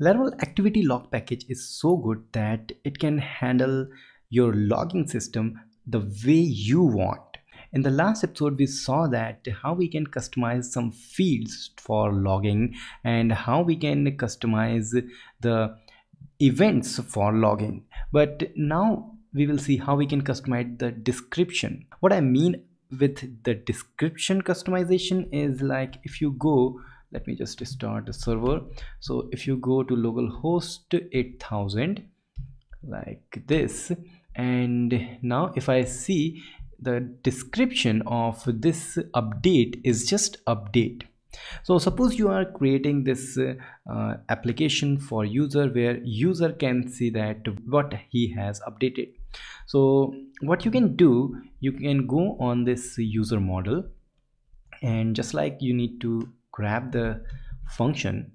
Laravel activity log package is so good that it can handle your logging system the way you want. In the last episode, we saw that how we can customize some fields for logging and how we can customize the events for logging. But now we will see how we can customize the description. What I mean with the description customization is like if you go, let me just start the server. So if you go to localhost 8000 like this, and now if I see the description of this update is just update. So suppose you are creating this application for user where user can see that what he has updated. So what you can do, you can go on this user model, and just like you need to grab the function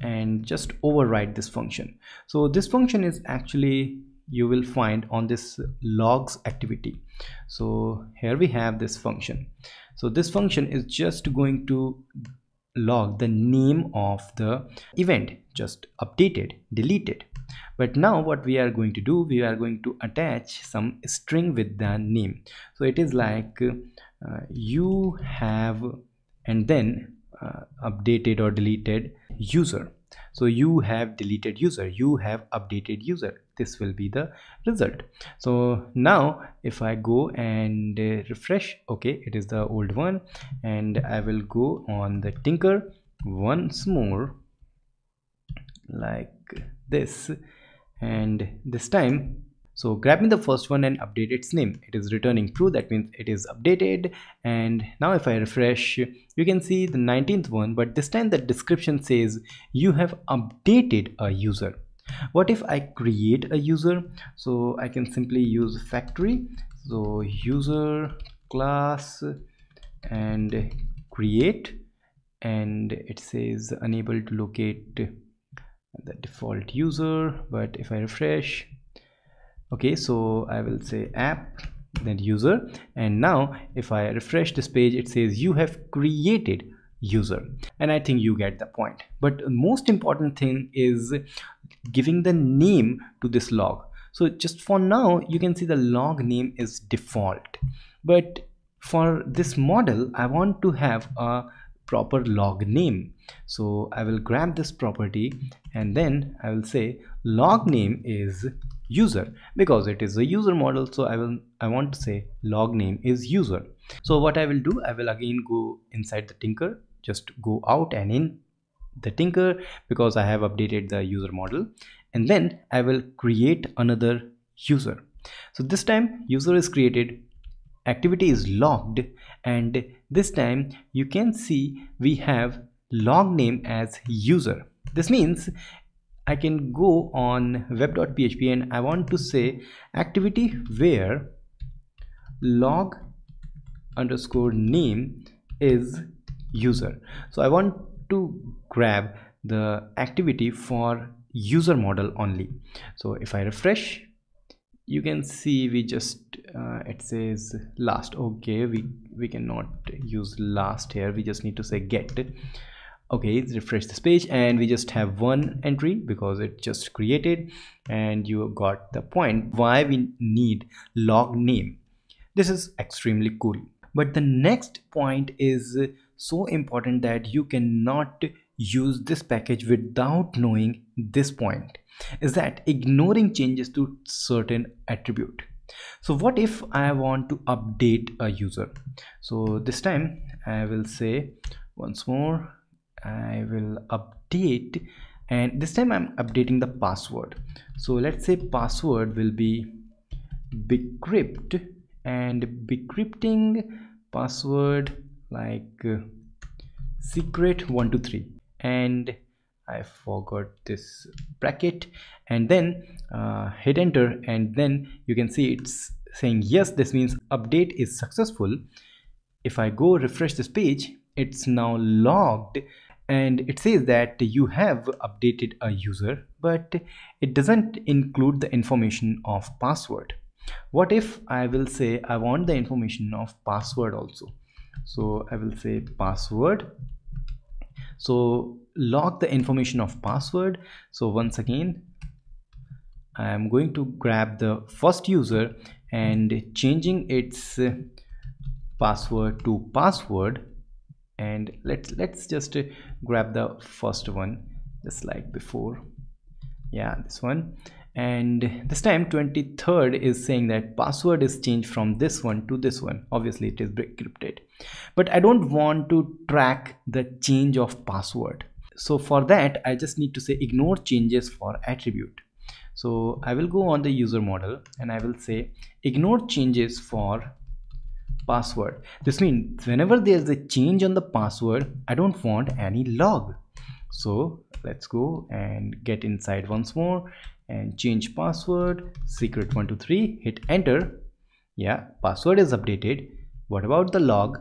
and just override this function. So this function is actually you will find on this logs activity. So here we have this function. So this function is just going to log the name of the event, just updated, deleted. But now what we are going to do, we are going to attach some string with the name. So it is like you have, and then updated or deleted user. So you have deleted user, you have updated user. This will be the result. So now if I go and refresh, okay, it is the old one, and I will go on the Tinker once more like this, and this time, so grabbing the first one and update its name, it is returning true, that means it is updated. And now if I refresh, you can see the 19th one, but this time the description says you have updated a user. What if I create a user? So I can simply use factory, so user class and create, and it says unable to locate the default user. But if I refresh, okay, so I will say app then user, and now if I refresh this page, it says you have created user. And I think you get the point. But most important thing is giving the name to this log. So just for now, you can see the log name is default, but for this model I want to have a proper log name. So I will grab this property, and then I will say log name is user, because it is a user model. So I want to say log name is user. So what I will do, I will again go inside the Tinker, just go out and in the Tinker, because I have updated the user model, and then I will create another user. So this time user is created, activity is logged, and this time you can see we have log name as user. This means I can go on web.php and I want to say activity where log underscore name is user. So I want to grab the activity for user model only. So if I refresh, you can see we just it says last. Okay, we cannot use last here, we just need to say get. Okay, refresh this page, and we just have one entry because it just created, and you got the point why we need log name. This is extremely cool. But the next point is so important that you cannot use this package without knowing this point, is that ignoring changes to certain attribute. So what if I want to update a user? So this time I will say once more, I will update, and this time I'm updating the password. So let's say password will be bcrypt, and bcrypting password like secret 123, and I forgot this bracket, and then hit enter, and then you can see it's saying yes, this means update is successful. If I go refresh this page, it's now logged, and it says that you have updated a user, but it doesn't include the information of password. What if I will say I want the information of password also? So I will say password, So log the information of password. So once again, I am going to grab the first user and changing its password to password, and let's just grab the first one just like before. Yeah, this one. And this time 23rd is saying that password is changed from this one to this one. Obviously it is encrypted, but I don't want to track the change of password. So for that I just need to say ignore changes for attribute. So I will go on the user model and I will say ignore changes for password. This means whenever there's a change on the password, I don't want any log. So let's go and get inside once more and change password, secret 123, hit enter. Yeah, password is updated. What about the log?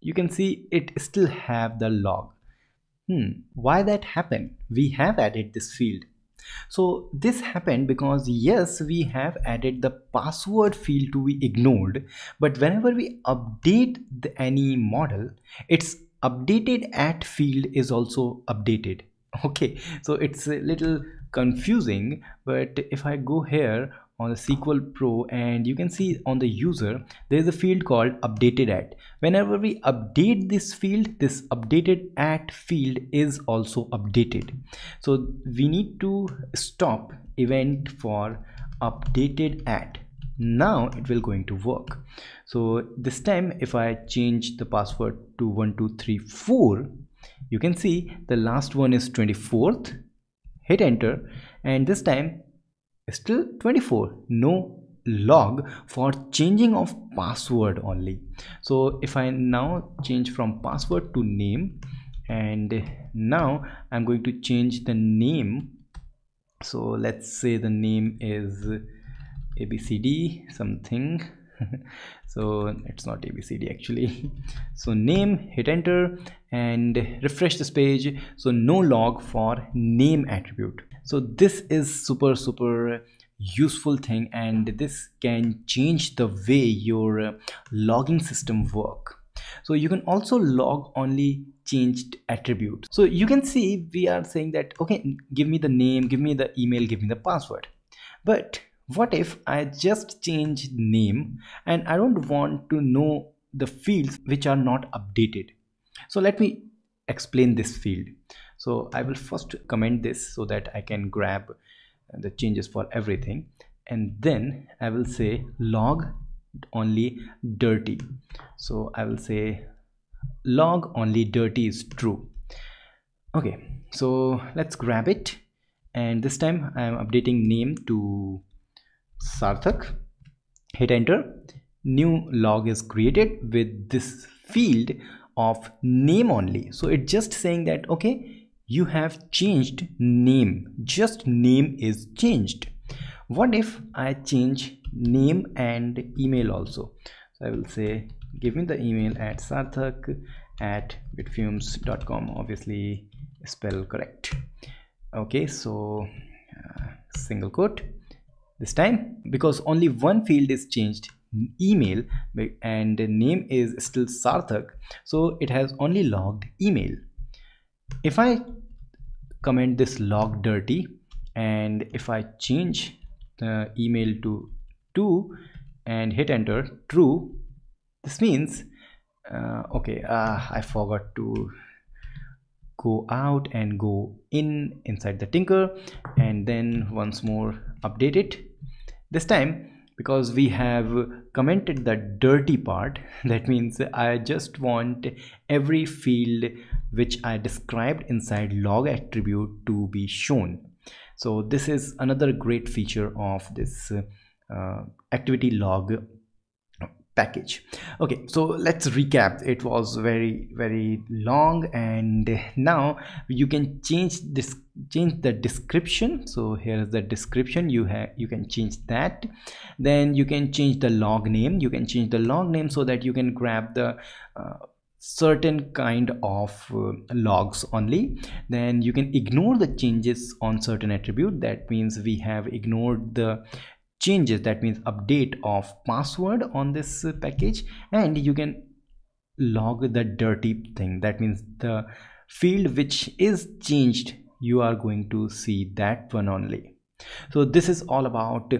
You can see it still have the log. Why that happened? We have added this field. So this happened because yes, we have added the password field to be ignored, but whenever we update any model, its updated at field is also updated. Okay, so it's a little confusing, but if I go here on the SQL Pro and you can see on the user there is a field called updated at. Whenever we update this field, this updated at field is also updated. So we need to stop event for updated at. Now it will going to work. So this time if I change the password to 1234, you can see the last one is 24th, hit enter, and this time still 24, no log for changing of password only. So if I now change from password to name, and now I'm going to change the name. So let's say the name is ABCD something. So it's not ABCD actually. So name, hit enter and refresh this page. So no log for name attribute. So this is super useful thing, and this can change the way your logging system work. So you can also log only changed attributes. So you can see we are saying that okay, give me the name, give me the email, give me the password. But what if I just change name and I don't want to know the fields which are not updated? So let me explain this field. So I will first comment this so that I can grab the changes for everything, and then I will say log only dirty. So I will say log only dirty is true. Okay, so let's grab it, and this time I am updating name to Sarthak, hit enter. New log is created with this field of name only. So it's just saying that okay, you have changed name, just name is changed. What if I change name and email also? So I will say give me the email at sarthak@bitfumes.com, obviously spell correct. Okay, so single quote. This time because only one field is changed, email, and name is still Sarthak, so it has only logged email. If I comment this log dirty and if I change the email to true and hit enter, true, this means I forgot to go out and go in inside the Tinker and then once more update it. This time because we have commented the dirty part, that means I just want every field which I described inside log attribute to be shown. So this is another great feature of this activity log package. Okay, so let's recap. It was very long, and now you can change the description. So here is the description, you can change that. Then you can change the log name, you can change the log name so that you can grab the certain kind of logs only. Then you can ignore the changes on certain attribute, that means we have ignored the changes, that means update of password on this package. And you can log the dirty thing, that means the field which is changed, you are going to see that one only. So this is all about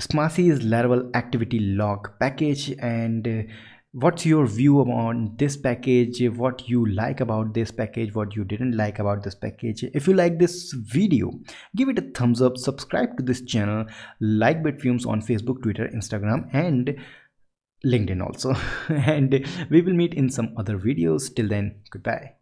Smarcy's Laravel activity log package, and what's your view on this package, what you like about this package, what you didn't like about this package. If you like this video, give it a thumbs up, subscribe to this channel, like Bitfumes on Facebook, Twitter, Instagram and LinkedIn also. And we will meet in some other videos. Till then, goodbye.